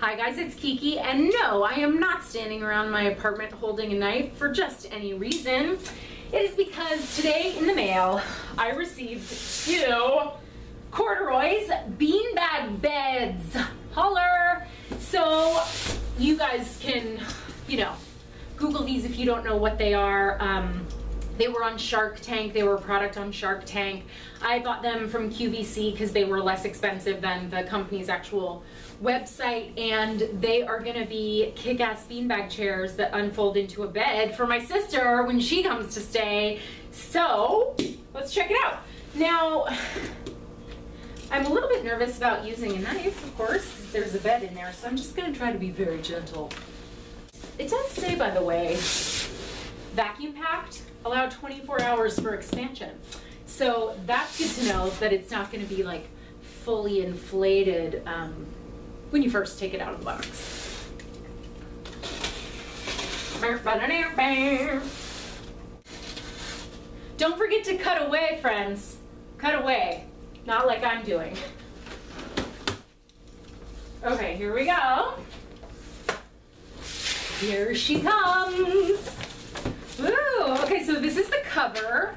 Hi guys, it's Kiki, and no, I am not standing around my apartment holding a knife for just any reason. It is because today in the mail, I received two CordaRoy's beanbag beds. Holler! So you guys can, you know, Google these if you don't know what they are. They were on Shark Tank. They were a product on Shark Tank. I bought them from QVC because they were less expensive than the company's actual website, and they are gonna be kick-ass beanbag chairs that unfold into a bed for my sister when she comes to stay. So let's check it out. Now, I'm a little bit nervous about using a knife, of course, because there's a bed in there, so I'm just gonna try to be very gentle. It does say, by the way, vacuum packed, allow 24 hours for expansion. So that's good to know that it's not gonna be like fully inflated when you first take it out of the box. Don't forget to cut away, friends. Cut away, not like I'm doing. Okay, here we go. Here she comes. Ooh, okay, so this is the cover,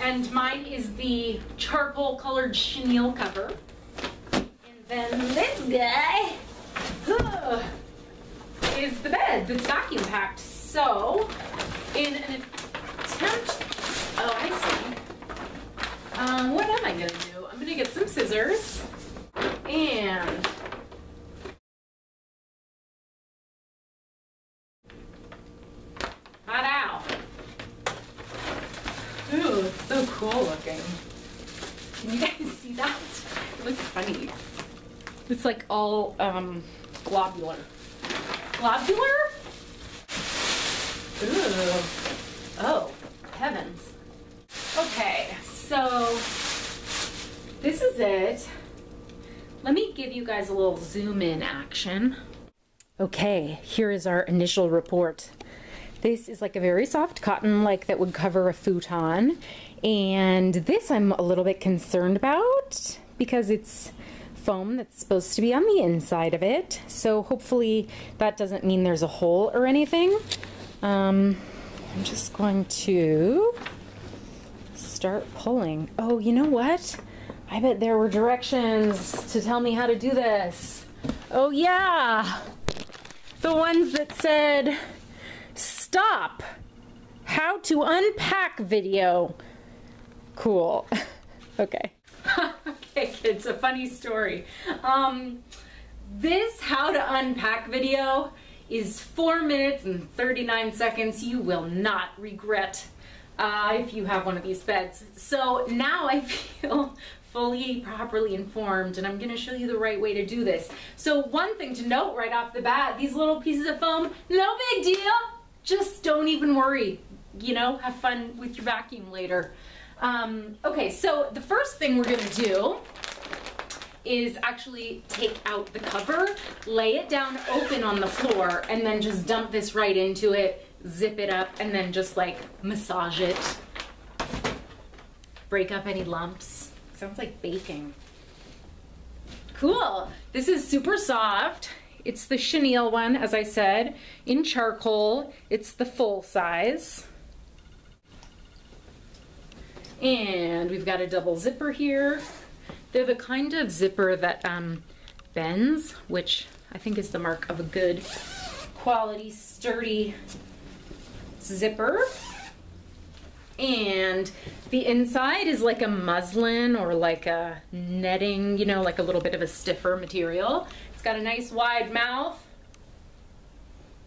and mine is the charcoal colored chenille cover. And then this guy is the bed that's vacuum packed. So, in an attempt, oh, I see. What am I gonna do? I'm gonna get some scissors and so cool looking. Can you guys see that? It looks funny. It's like all globular. Globular? Ooh. Oh, heavens. Okay, so this is it. Let me give you guys a little zoom in action. Okay, here is our initial report. This is like a very soft cotton, like that would cover a futon. And this I'm a little bit concerned about because it's foam that's supposed to be on the inside of it. So hopefully that doesn't mean there's a hole or anything. I'm just going to start pulling. Oh, you know what? I bet there were directions to tell me how to do this. Oh yeah, the ones that said, stop! How to unpack video. Cool. Okay. Okay, kids, a funny story. This how to unpack video is 4 minutes and 39 seconds. You will not regret if you have one of these beds. So now I feel fully, properly informed, and I'm gonna show you the right way to do this. So one thing to note right off the bat, these little pieces of foam, no big deal. Just don't even worry, you know, have fun with your vacuum later. Okay, so the first thing we're gonna do is actually take out the cover, lay it down open on the floor, and then just dump this right into it, zip it up, and then just like massage it. Break up any lumps. Sounds like baking. Cool, this is super soft. It's the chenille one, as I said, in charcoal. It's the full size. And we've got a double zipper here. They're the kind of zipper that bends, which I think is the mark of a good quality, sturdy zipper. And the inside is like a muslin or like a netting, you know, like a little bit of a stiffer material. It's got a nice wide mouth.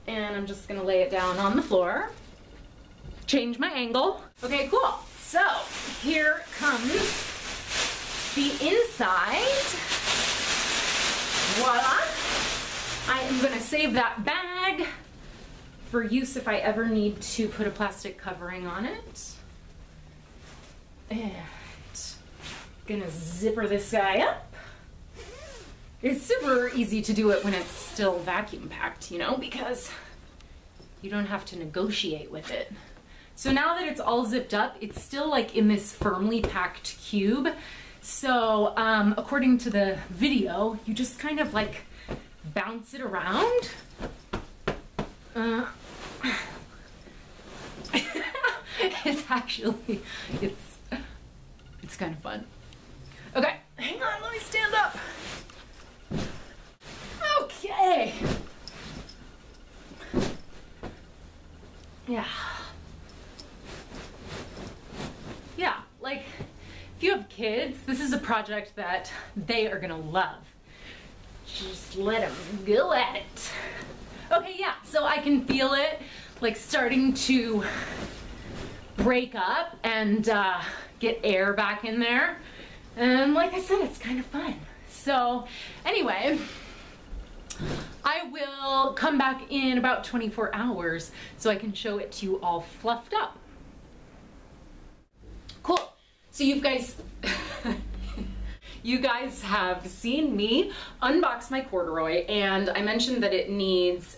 And I'm just gonna lay it down on the floor. Change my angle. Okay, cool. So here comes the inside. Voila. I am gonna save that bag for use if I ever need to put a plastic covering on it. And gonna zipper this guy up. It's super easy to do it when it's still vacuum packed, you know, because you don't have to negotiate with it. So now that it's all zipped up, it's still like in this firmly packed cube. So according to the video, you just kind of like bounce it around. It's actually, it's kind of fun. Okay, hang on, let me stand up. Okay. Yeah, like if you have kids, this is a project that they are gonna love. Just let them go at it. Okay, yeah, so I can feel it like starting to break up and get air back in there. And like I said, it's kind of fun. So anyway, I will come back in about 24 hours so I can show it to you all fluffed up. Cool. So you guys have seen me unbox my corduroy, and I mentioned that it needs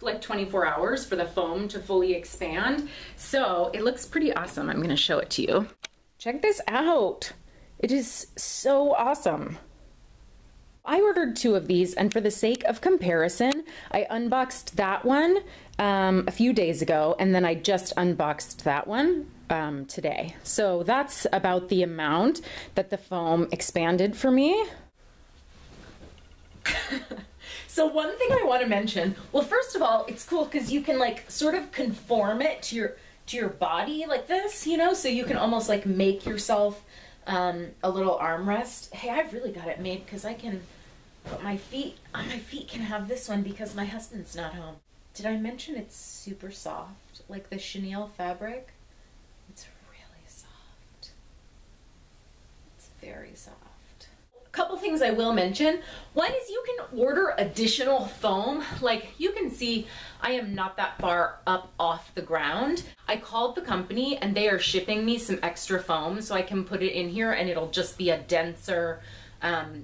like 24 hours for the foam to fully expand. So it looks pretty awesome. I'm gonna show it to you. Check this out. It is so awesome. I ordered two of these, and for the sake of comparison, I unboxed that one a few days ago, and then I just unboxed that one today. So that's about the amount that the foam expanded for me. So one thing I want to mention, well, first of all, it's cool because you can like sort of conform it to your body like this, you know, so you can almost like make yourself a little armrest. Hey, I've really got it made because I can put my feet, can have this one because my husband's not home. Did I mention it's super soft? Like the chenille fabric, it's really soft. It's very soft. A couple things I will mention. One is you can order additional foam. Like you can see, I am not that far up off the ground. I called the company and they are shipping me some extra foam so I can put it in here, and it'll just be a denser,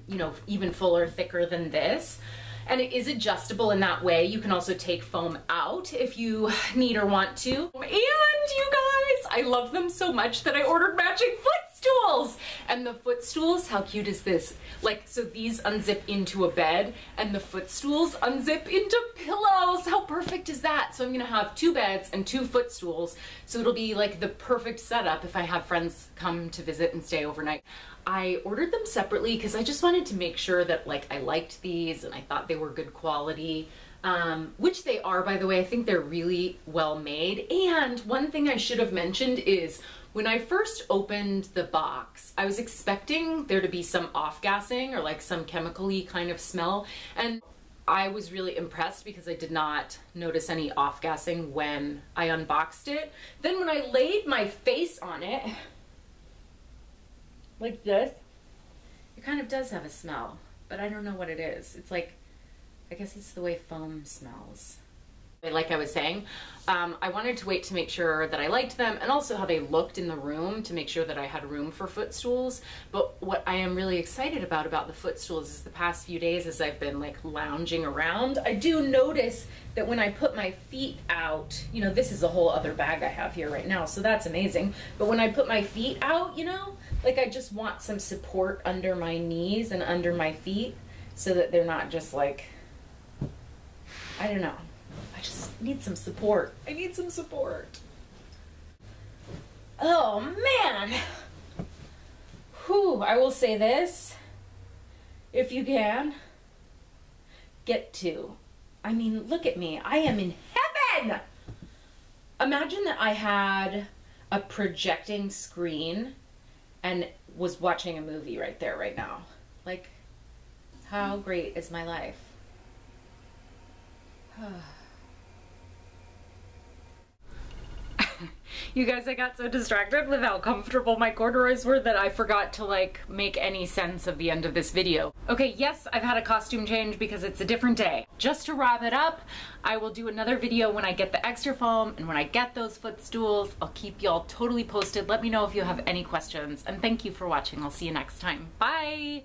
you know, even fuller, thicker than this. And it is adjustable in that way. You can also take foam out if you need or want to. And you guys, I love them so much that I ordered matching footstools. And the footstools, how cute is this? Like, so these unzip into a bed and the footstools unzip into pillows. How perfect is that? So I'm gonna have two beds and two footstools. So it'll be like the perfect setup if I have friends come to visit and stay overnight. I ordered them separately because I just wanted to make sure that like I liked these and I thought they were good quality, which they are, by the way. I think they're really well made. And one thing I should have mentioned is when I first opened the box, I was expecting there to be some off-gassing or like some chemical-y kind of smell. And I was really impressed because I did not notice any off-gassing when I unboxed it. Then when I laid my face on it, like this, it kind of does have a smell, but I don't know what it is. It's like, I guess it's the way foam smells. Like I was saying, I wanted to wait to make sure that I liked them and also how they looked in the room to make sure that I had room for footstools. But what I am really excited about the footstools is the past few days as I've been like lounging around, I do notice that when I put my feet out, you know, this is a whole other bag I have here right now, so that's amazing. But when I put my feet out, you know, like I just want some support under my knees and under my feet so that they're not just like, I don't know. I just need some support. I need some support. Oh man. Whew, I will say this. If you can, get to. I mean, look at me. I am in heaven. Imagine that I had a projecting screen and was watching a movie right there, right now. Like, how great is my life? You guys, I got so distracted with how comfortable my corduroys were that I forgot to like make any sense of the end of this video. Okay, yes, I've had a costume change because it's a different day. Just to wrap it up, I will do another video when I get the extra foam and when I get those footstools. I'll keep y'all totally posted. Let me know if you have any questions, and thank you for watching. I'll see you next time. Bye!